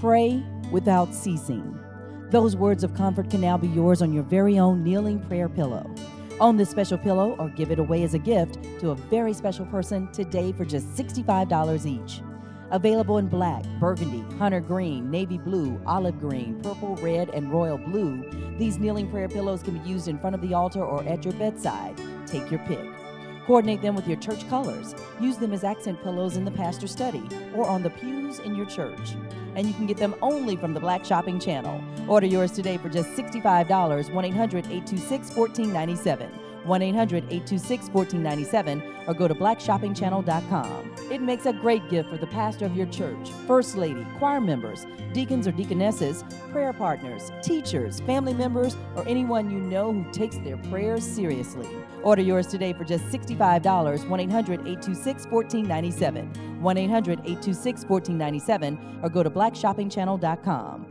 Pray without ceasing. Those words of comfort can now be yours on your very own kneeling prayer pillow. Own this special pillow or give it away as a gift to a very special person today for just $65 each. Available in black, burgundy, hunter green, navy blue, olive green, purple, red, and royal blue, these kneeling prayer pillows can be used in front of the altar or at your bedside. Take your pick. Coordinate them with your church colors. Use them as accent pillows in the pastor's study or on the pews in your church. And you can get them only from the Black Shopping Channel. Order yours today for just $65, 1-800-826-1497. 1-800-826-1497 or go to blackshoppingchannel.com. It makes a great gift for the pastor of your church, First Lady, choir members, deacons or deaconesses, prayer partners, teachers, family members, or anyone you know who takes their prayers seriously. Order yours today for just $65, 1-800-826-1497, 1-800-826-1497, or go to blackshoppingchannel.com.